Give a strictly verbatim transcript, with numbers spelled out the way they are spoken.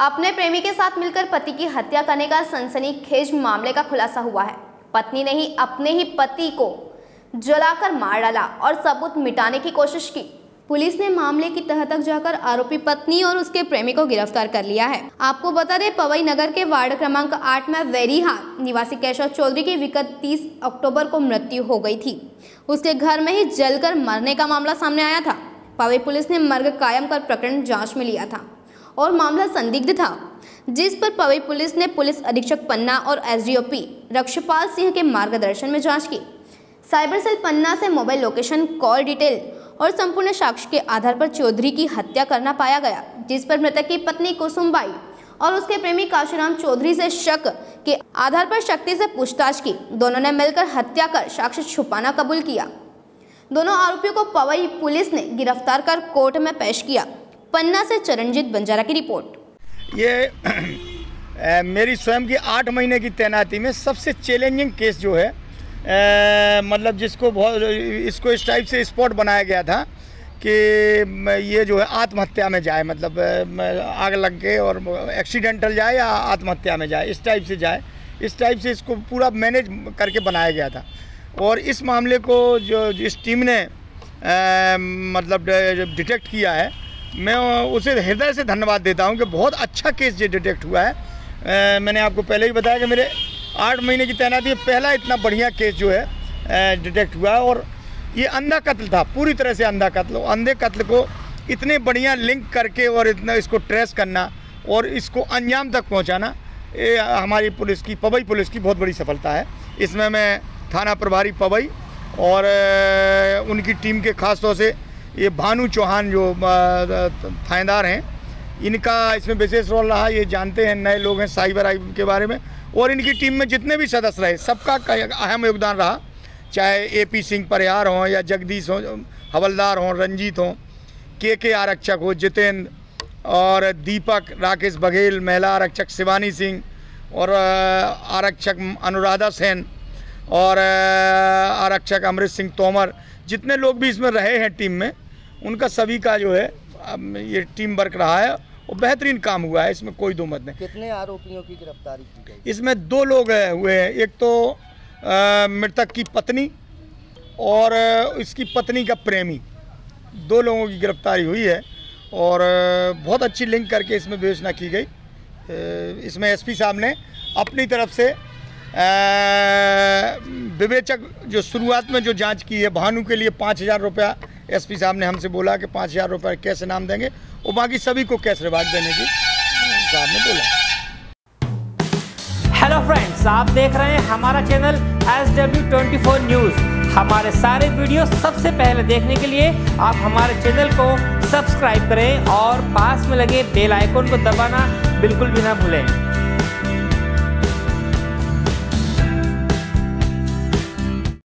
अपने प्रेमी के साथ मिलकर पति की हत्या करने का सनसनीखेज मामले का खुलासा हुआ है। पत्नी ने ही अपने ही पति को जलाकर मार डाला और सबूत मिटाने की कोशिश की। पुलिस ने मामले की तह तक जाकर आरोपी पत्नी और उसके प्रेमी को गिरफ्तार कर लिया है। आपको बता दें, पवई नगर के वार्ड क्रमांक आठ में वेरीहार निवासी केशव चौधरी की विगत तीस अक्टूबर को मृत्यु हो गई थी। उसके घर में ही जलकर मरने का मामला सामने आया था। पवई पुलिस ने मर्ग कायम कर प्रकरण जाँच में लिया था और मामला संदिग्ध था, जिस पर पवई पुलिस ने पुलिस अधीक्षक पन्ना और एसडीओपी रक्षपाल सिंह के मार्गदर्शन में जांच की। साइबर सेल पन्ना से मोबाइल लोकेशन, कॉल डिटेल और संपूर्ण साक्ष्य के आधार पर चौधरी की हत्या करना पाया गया, जिस पर मृतक की पत्नी कुसुमबाई और उसके प्रेमी काशूराम चौधरी से शक के आधार पर शक्ति से पूछताछ की। दोनों ने मिलकर हत्या कर साक्ष्य छुपाना कबूल किया। दोनों आरोपियों को पवई पुलिस ने गिरफ्तार कर कोर्ट में पेश किया। पन्ना से चरणजीत बंजारा की रिपोर्ट। ये ए, मेरी स्वयं की आठ महीने की तैनाती में सबसे चैलेंजिंग केस जो है, ए, मतलब जिसको बहुत इसको इस टाइप से स्पॉट बनाया गया था कि ये जो है आत्महत्या में जाए, मतलब आग लग के और एक्सीडेंटल जाए या आत्महत्या में जाए, इस टाइप से जाए, इस टाइप से इसको पूरा मैनेज करके बनाया गया था। और इस मामले को जो जिस टीम ने ए, मतलब डिटेक्ट किया है, मैं उसे हृदय से धन्यवाद देता हूं कि बहुत अच्छा केस ये डिटेक्ट हुआ है। ए, मैंने आपको पहले ही बताया कि मेरे आठ महीने की तैनाती में पहला इतना बढ़िया केस जो है ए, डिटेक्ट हुआ है। और ये अंधा कत्ल था, पूरी तरह से अंधा कत्ल। अंधे कत्ल को इतने बढ़िया लिंक करके और इतना इसको ट्रेस करना और इसको अंजाम तक पहुँचाना, ये हमारी पुलिस की, पवई पुलिस की बहुत बड़ी सफलता है। इसमें मैं थाना प्रभारी पवई और ए, उनकी टीम के ख़ास तौर से ये भानु चौहान जो थानेदार हैं, इनका इसमें विशेष रोल रहा। ये जानते हैं, नए लोग हैं साइबर क्राइम के बारे में, और इनकी टीम में जितने भी सदस्य रहे सबका अहम योगदान रहा। चाहे ए पी सिंह परिहार हों या जगदीश हों, हवलदार हों, रंजीत हों, के के आरक्षक हो, जितेंद्र और दीपक राकेश बघेल, महिला आरक्षक शिवानी सिंह और आरक्षक अनुराधा सेन और आरक्षक अमृत सिंह तोमर, जितने लोग भी इसमें रहे हैं टीम में, उनका सभी का जो है ये टीम वर्क रहा है और बेहतरीन काम हुआ है, इसमें कोई दो मत नहीं। कितने आरोपियों की गिरफ्तारी की गई? इसमें दो लोग हुए हैं, एक तो मृतक की पत्नी और इसकी पत्नी का प्रेमी, दो लोगों की गिरफ्तारी हुई है। और बहुत अच्छी लिंक करके इसमें विवेचना की गई। इसमें एस पी साहब ने अपनी तरफ से विवेचक जो शुरुआत में जो जांच की है, भानु के लिए पाँच हज़ार रुपया एसपी साहब ने हमसे बोला कि पाँच हज़ार रुपया कैश इनाम देंगे और बाकी सभी को कैश रिवार्ड देने की साहब ने बोला। हेलो फ्रेंड्स, आप देख रहे हैं हमारा चैनल एस डब्ल्यू चौबीस न्यूज़। हमारे सारे वीडियो सबसे पहले देखने के लिए आप हमारे चैनल को सब्सक्राइब करें और पास में लगे बेल आइकन को दबाना बिल्कुल भी ना भूलें।